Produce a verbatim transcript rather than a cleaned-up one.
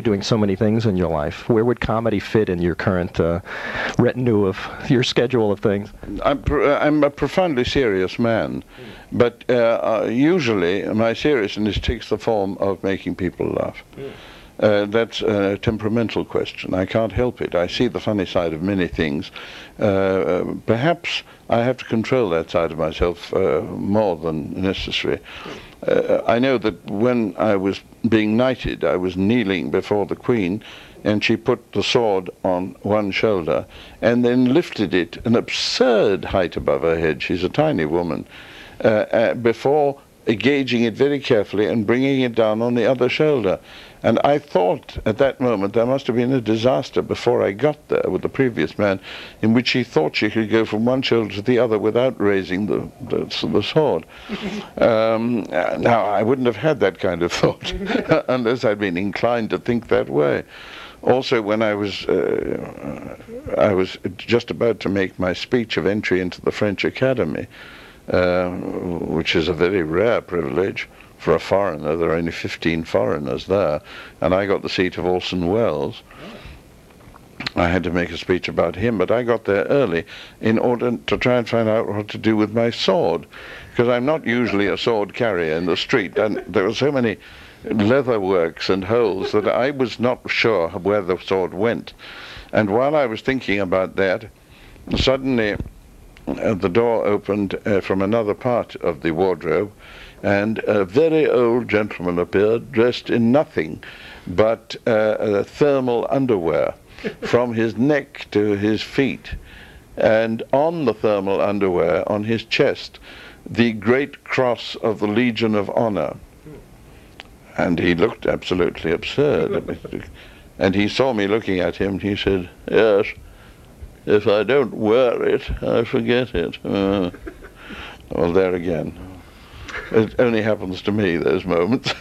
You're doing so many things in your life. Where would comedy fit in your current uh, retinue of your schedule of things? I'm, pr I'm a profoundly serious man, but uh, usually my seriousness takes the form of making people laugh. Yeah. Uh, that's a temperamental question. I can't help it. I see the funny side of many things. Uh, perhaps I have to control that side of myself uh, more than necessary. Uh, I know that when I was being knighted, I was kneeling before the Queen, and she put the sword on one shoulder and then lifted it an absurd height above her head. She's a tiny woman. Uh, uh, before gauging it very carefully and bringing it down on the other shoulder. And I thought at that moment there must have been a disaster before I got there with the previous man, in which she thought she could go from one shoulder to the other without raising the, the, the sword. Um, now, I wouldn't have had that kind of thought unless I'd been inclined to think that way. Also, when I was, uh, I was just about to make my speech of entry into the French Academy, Uh, which is a very rare privilege for a foreigner. There are only fifteen foreigners there, and I got the seat of Orson Welles. I had to make a speech about him, but I got there early in order to try and find out what to do with my sword, because I'm not usually a sword carrier in the street, and there were so many leather works and holes that I was not sure where the sword went. And while I was thinking about that, suddenly Uh, the door opened uh, from another part of the wardrobe, and a very old gentleman appeared, dressed in nothing but uh, uh, thermal underwear from his neck to his feet, and on the thermal underwear, on his chest, the Great Cross of the Legion of Honor. And he looked absolutely absurd. And he saw me looking at him, and he said, "Yes, if I don't wear it, I forget it." Uh, well, there again. It only happens to me, those moments.